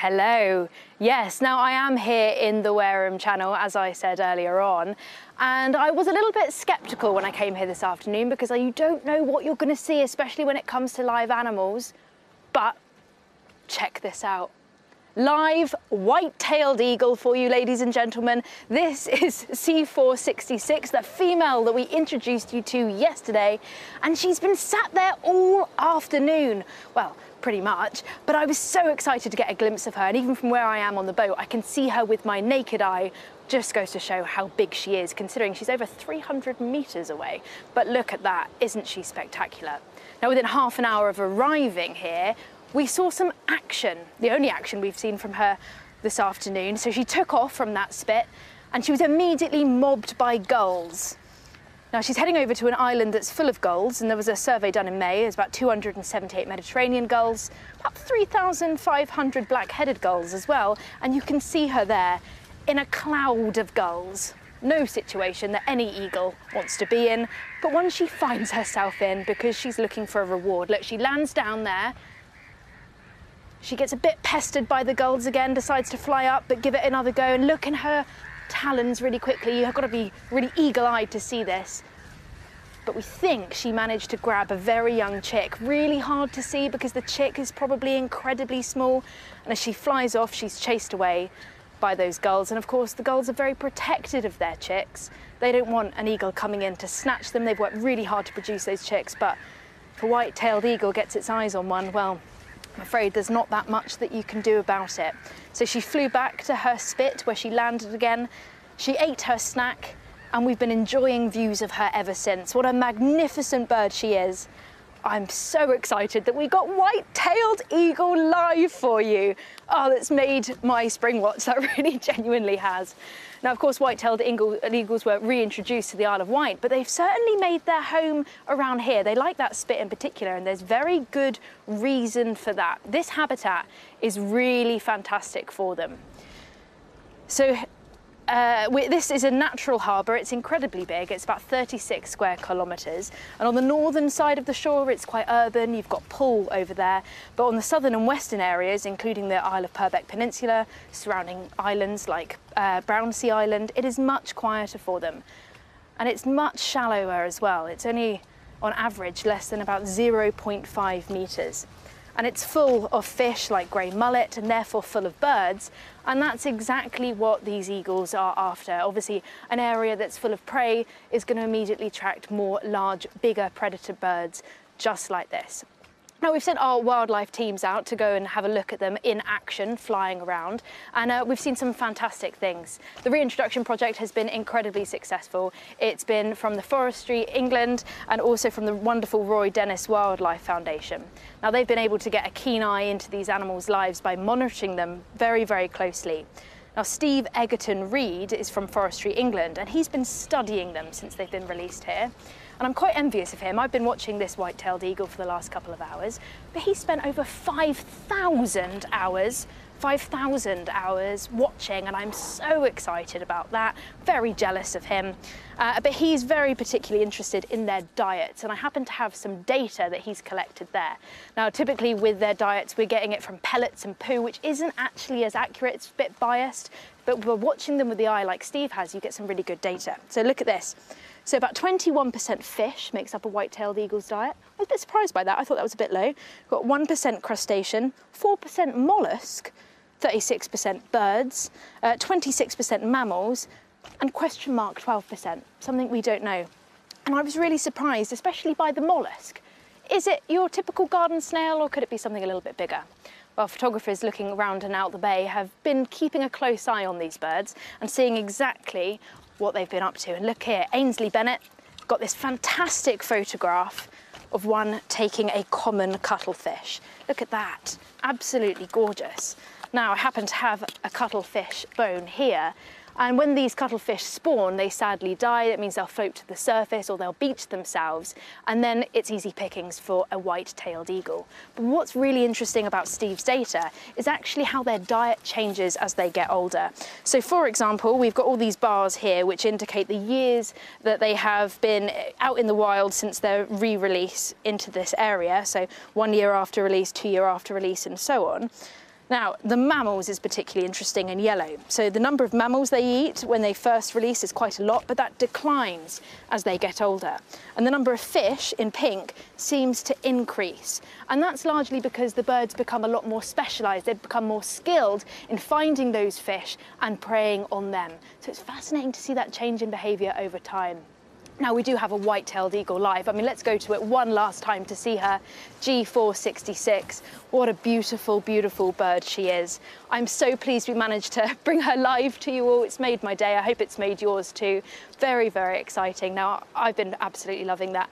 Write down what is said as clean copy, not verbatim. Hello. Yes, now I am here in the Wareham Channel, as I said earlier on, and I was a little bit sceptical when I came here this afternoon because you don't know what you're going to see, especially when it comes to live animals. But check this out. Live white-tailed eagle for you, ladies and gentlemen. This is C462, the female that we introduced you to yesterday, and she's been sat there all afternoon. Well, pretty much, but I was so excited to get a glimpse of her, and even from where I am on the boat, I can see her with my naked eye. Just goes to show how big she is, considering she's over 300 meters away. But look at that, isn't she spectacular? Now, within half an hour of arriving here, we saw some action, the only action we've seen from her this afternoon. So she took off from that spit and she was immediately mobbed by gulls. Now she's heading over to an island that's full of gulls, and there was a survey done in May. There's about 278 Mediterranean gulls, about 3,500 black-headed gulls as well, and you can see her there in a cloud of gulls. No situation that any eagle wants to be in, but one she finds herself in because she's looking for a reward. Look, she lands down there. She gets a bit pestered by the gulls again, decides to fly up, but give it another go, and look in her talons really quickly. You've got to be really eagle-eyed to see this. But we think she managed to grab a very young chick. Really hard to see because the chick is probably incredibly small. And as she flies off, she's chased away by those gulls. And of course, the gulls are very protective of their chicks. They don't want an eagle coming in to snatch them. They've worked really hard to produce those chicks. But if a white-tailed eagle gets its eyes on one, well, I'm afraid there's not that much that you can do about it. So she flew back to her spit where she landed again. She ate her snack, and we've been enjoying views of her ever since. What a magnificent bird she is. I'm so excited that we got white-tailed eagle live for you. Oh, that's made my Springwatch, that really genuinely has. Now, of course, white-tailed eagles were reintroduced to the Isle of Wight, but they've certainly made their home around here. They like that spit in particular, and there's very good reason for that. This habitat is really fantastic for them. So this is a natural harbour. It's incredibly big. It's about 36 square kilometres. And on the northern side of the shore, it's quite urban. You've got Poole over there. But on the southern and western areas, including the Isle of Purbeck Peninsula, surrounding islands like Brownsea Island, it is much quieter for them. And it's much shallower as well. It's only, on average, less than about 0.5 metres. And it's full of fish like grey mullet, and therefore full of birds. And that's exactly what these eagles are after. Obviously, an area that's full of prey is going to immediately attract more large, bigger predator birds just like this. Now, we've sent our wildlife teams out to go and have a look at them in action, flying around, and we've seen some fantastic things. The reintroduction project has been incredibly successful. It's been from the Forestry England and also from the wonderful Roy Dennis Wildlife Foundation. Now, they've been able to get a keen eye into these animals' lives by monitoring them very, very closely. Now, Steve Egerton-Reed is from Forestry England, and he's been studying them since they've been released here. And I'm quite envious of him. I've been watching this white-tailed eagle for the last couple of hours, but he spent over 5,000 hours watching, and I'm so excited about that. Very jealous of him. But he's very particularly interested in their diets, and I happen to have some data that he's collected there. Now, typically with their diets, we're getting it from pellets and poo, which isn't actually as accurate. It's a bit biased, but we're watching them with the eye like Steve has. You get some really good data. So look at this. So about 21% fish makes up a white-tailed eagle's diet. I was a bit surprised by that. I thought that was a bit low. Got 1% crustacean, 4% mollusk, 36% birds, 26% mammals, and question mark 12%, something we don't know. And I was really surprised, especially by the mollusk. Is it your typical garden snail, or could it be something a little bit bigger? Well, photographers looking around and out the bay have been keeping a close eye on these birds and seeing exactly what they've been up to. And look here, Ainsley Bennett got this fantastic photograph of one taking a common cuttlefish. Look at that, absolutely gorgeous. Now, I happen to have a cuttlefish bone here, and when these cuttlefish spawn, they sadly die. That means they'll float to the surface or they'll beach themselves, and then it's easy pickings for a white-tailed eagle. But what's really interesting about Steve's data is actually how their diet changes as they get older. So, for example, we've got all these bars here which indicate the years that they have been out in the wild since their re-release into this area. So 1 year after release, 2 years after release, and so on. Now, the mammals is particularly interesting in yellow. So the number of mammals they eat when they first release is quite a lot, but that declines as they get older. And the number of fish in pink seems to increase. And that's largely because the birds become a lot more specialised. They've become more skilled in finding those fish and preying on them. So it's fascinating to see that change in behaviour over time. Now, we do have a white-tailed eagle live. I mean, let's go to it one last time to see her, G466. What a beautiful, beautiful bird she is. I'm so pleased we managed to bring her live to you all. It's made my day. I hope it's made yours too. Very, very exciting. Now, I've been absolutely loving that.